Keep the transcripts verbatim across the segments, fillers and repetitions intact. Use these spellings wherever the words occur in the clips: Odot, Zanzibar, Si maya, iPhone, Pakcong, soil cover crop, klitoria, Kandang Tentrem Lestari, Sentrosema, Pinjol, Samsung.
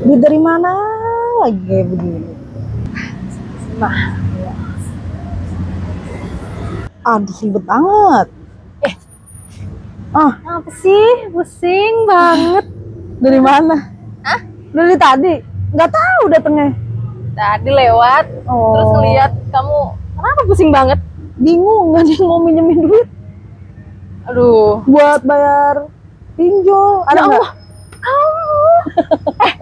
duit dari mana lagi kayak begini. Nah, aduh ribet banget. Eh, ah, apa sih? Pusing banget. Dari mana? Hah? Dari tadi? Nggak tahu datangnya. Tadi lewat, oh. Terus ngeliat kamu. Kenapa pusing banget? Bingung, nggak ada yang mau minjemin duit. Aduh. Buat bayar pinjol. Ada nggak? Allah. Allah. Eh,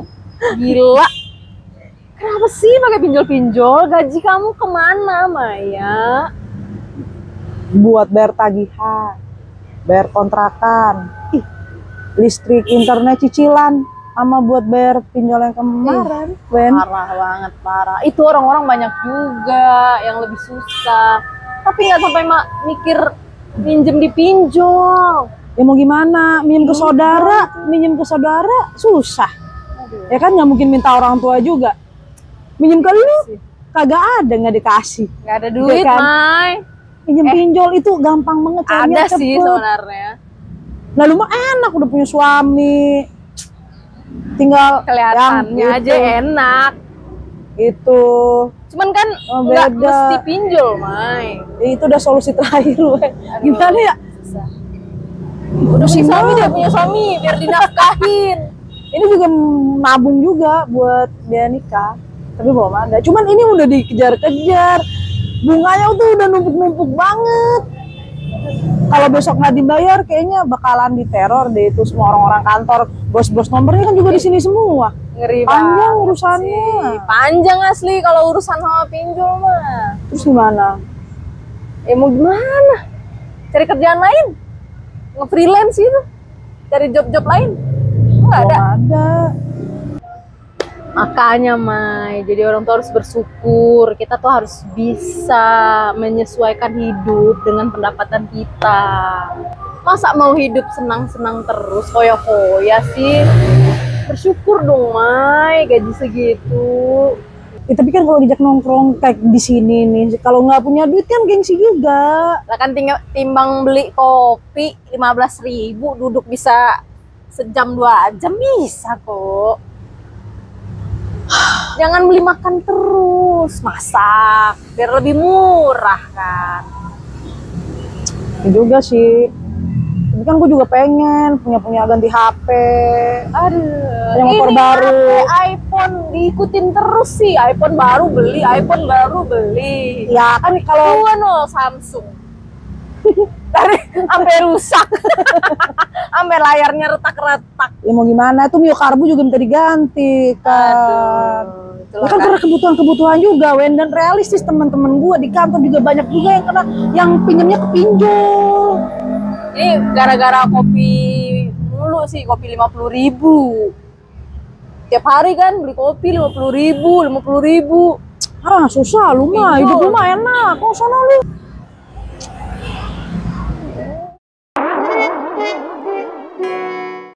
gila. Kenapa sih pakai pinjol-pinjol? Gaji kamu kemana, Maya? Buat bayar tagihan, bayar kontrakan, ih, listrik, internet, cicilan, sama buat bayar pinjol yang kemarin. Eh, parah banget, parah. Itu orang-orang banyak juga yang lebih susah, tapi nggak sampai mak mikir minjem di pinjol. Ya mau gimana? Minjem ke saudara, minjem ke saudara susah. Aduh. Ya kan nggak mungkin minta orang tua juga. Minjem ke lu kagak ada, nggak dikasih. Nggak ada duit, kan? Mai. Pinjam eh, pinjol itu gampang banget. Ada sih sebenarnya. Lalu mah enak udah punya suami. Tinggal kelihatannya aja enak. Itu. Cuman kan nggak mesti pinjol, Mai. Itu udah solusi terakhir, weh. Gimana ya? Susah. Udah punya suami, dia punya suami biar dinafkahin. Ini juga nabung juga buat dia nikah. Tapi belum ada. Cuman ini udah dikejar-kejar. Bunganya tuh udah numpuk-numpuk banget. Kalau besok nggak dibayar, kayaknya bakalan diteror deh itu semua orang-orang kantor. Bos-bos nomornya kan juga di sini semua. Ngeri banget. Panjang urusannya. Sih. Panjang asli kalau urusan sama pinjol mah. Terus gimana? Ya mau gimana? Cari kerjaan lain? Nge-freelance gitu? Cari job-job lain? Nggak ada. ada. Makanya, Mai, jadi orang tuh harus bersyukur. Kita tuh harus bisa menyesuaikan hidup dengan pendapatan kita. Masa mau hidup senang-senang terus, foya-foya sih? Bersyukur dong, Mai, gaji segitu. Ya, tapi kan kalau dijak nongkrong kayak di sini nih, kalau nggak punya duit kan gengsi juga. Lah kan tinggal timbang beli kopi lima belas ribu, duduk bisa sejam dua jam bisa kok. Jangan beli makan terus, masak biar lebih murah kan. Ya juga sih, tapi kan gue juga pengen punya punya ganti H P. Aduh, yang motor baru. H P, iPhone diikutin terus sih, iPhone baru beli, iPhone baru beli. Ya kan kalau gue no Samsung, dari sampai rusak, sampai layarnya retak-retak. Ya mau gimana? Itu miokarbu juga minta diganti kan. Aduh, ya kan karena kebutuhan-kebutuhan juga, Wen, dan realistis teman-teman gue di kantor juga banyak juga yang kena, yang pinjamnya ke pinjol. Ini gara-gara kopi mulu sih, kopi lima puluh ribu. Tiap hari kan beli kopi lima puluh ribu, lima puluh ribu. Ah susah lu mah, hidup lu mah enak, kok sana lu.